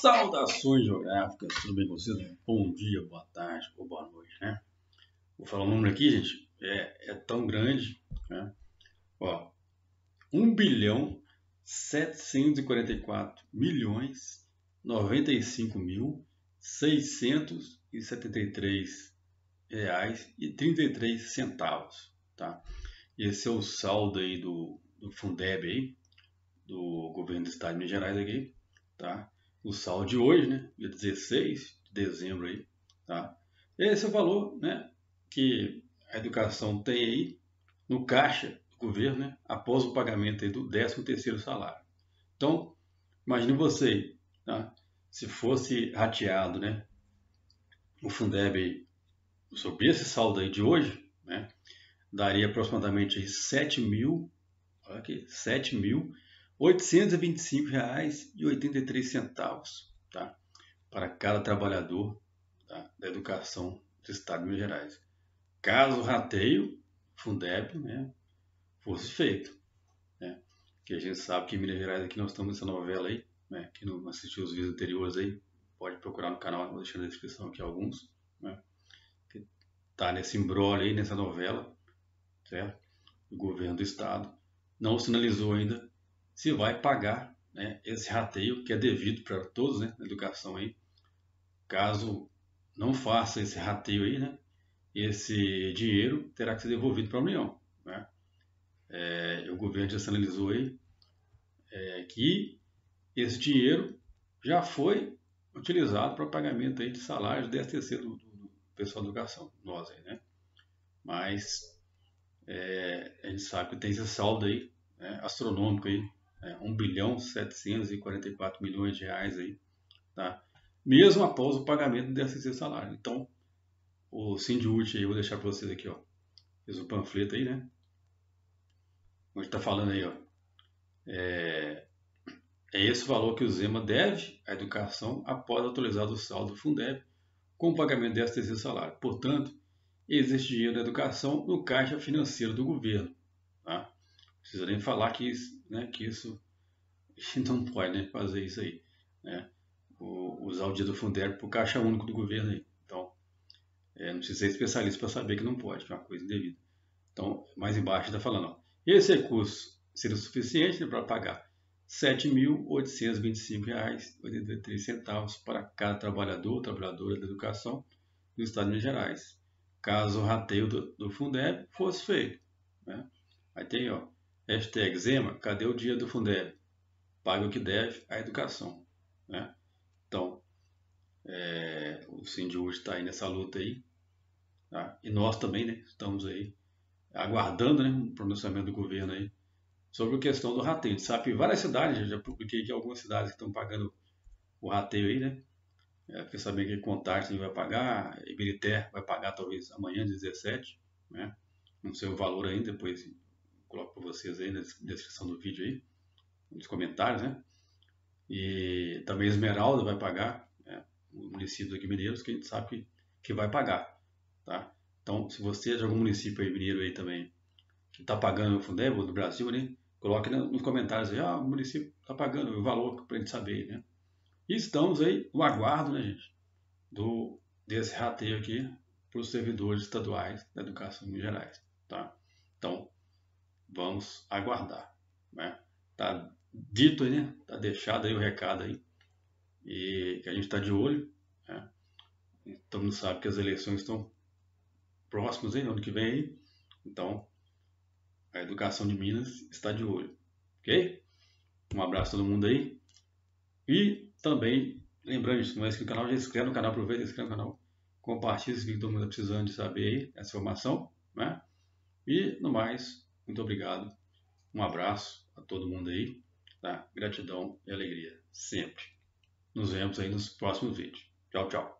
Saudações geográficas, tudo bem com vocês? Bom dia, boa tarde ou boa noite, né? Vou falar um número aqui, gente, é tão grande, né? Ó, 1.744.095.673,33, tá? Esse é o saldo aí do Fundeb aí, do governo do estado de Minas Gerais aqui, tá? O saldo de hoje, né, dia 16 de dezembro aí, tá? Esse é o valor, né, que a educação tem aí no caixa do governo, né, após o pagamento aí do 13º salário. Então, imagine você, tá? Se fosse rateado, né, o Fundeb aí, sobre esse saldo aí de hoje, né, daria aproximadamente aí 7.825,83, tá? Para cada trabalhador, tá, da educação do estado de Minas Gerais. Caso o rateio Fundeb, né, fosse feito, né? Que a gente sabe que em Minas Gerais aqui nós estamos nessa novela aí, né? Quem não assistiu os vídeos anteriores aí, pode procurar no canal, vou deixar na descrição aqui alguns, né? Que tá nesse imbróglio aí, nessa novela, certo? O governo do estado não sinalizou ainda se vai pagar, né, esse rateio que é devido para todos, né, na educação aí. Caso não faça esse rateio aí, né, esse dinheiro terá que ser devolvido para a União, né? O governo já sinalizou aí que esse dinheiro já foi utilizado para o pagamento aí de salários do STC do pessoal da educação, nós aí, né? Mas a gente sabe que tem esse saldo aí, né, astronômico aí, 1.744 bilhões de reais aí, tá? Mesmo após o pagamento do STC salário. Então, o CIN aí, eu vou deixar para vocês aqui, ó. Fiz o panfleto aí, né? Onde está falando aí, ó. É esse valor que o Zema deve à educação após atualizar o saldo do Fundeb com o pagamento do STC salário. Portanto, existe dinheiro da educação no caixa financeiro do governo, tá? Não precisa nem falar que isso, né, não pode, né, fazer isso aí, né? Usar o dia do Fundeb para o caixa único do governo aí. Então, não precisa ser especialista para saber que não pode, que é uma coisa indevida. Então, mais embaixo está falando, ó, esse recurso seria suficiente, né, para pagar R$ 7.825,83 para cada trabalhador ou trabalhadora da educação do estado de Minas Gerais, caso o rateio do Fundeb fosse feito, né? Aí tem, ó, hashtag Zema, cadê o dia do Fundeb? Paga o que deve à educação, né? Então, o CIN de hoje está aí nessa luta aí, tá? E nós também, né, estamos aí aguardando, né, um pronunciamento do governo aí sobre a questão do rateio. A gente sabe que várias cidades, já publiquei aqui algumas cidades que estão pagando o rateio aí, né? Porque saber que Contagem vai pagar, Ibirité vai pagar talvez amanhã, 17, né? Não sei o valor ainda, depois coloco para vocês aí na descrição do vídeo aí, nos comentários, né? E também Esmeralda vai pagar, né? O município aqui mineiros, que a gente sabe que vai pagar, tá? Então, se você é de algum município aí mineiro aí também, que está pagando o Fundeb do Brasil, né, coloque nos comentários aí, ah, o município está pagando, o valor, para a gente saber, né? E estamos aí no aguardo, né, gente, desse rateio aqui para os servidores estaduais da educação em Minas Gerais, tá? Então, vamos aguardar, né? Tá dito aí, né? Tá deixado aí o recado aí. E que a gente tá de olho, né? Todo mundo sabe que as eleições estão próximas aí, no ano que vem aí. Então, a educação de Minas está de olho, ok? Um abraço a todo mundo aí. E também, lembrando, se não é inscrito no canal, já inscreve no canal, aproveita, inscreve no canal. Compartilhe esse vídeo, todo mundo tá precisando de saber aí essa informação, né? E, no mais, muito obrigado, um abraço a todo mundo aí, tá? Gratidão e alegria sempre. Nos vemos aí nos próximos vídeos. Tchau, tchau.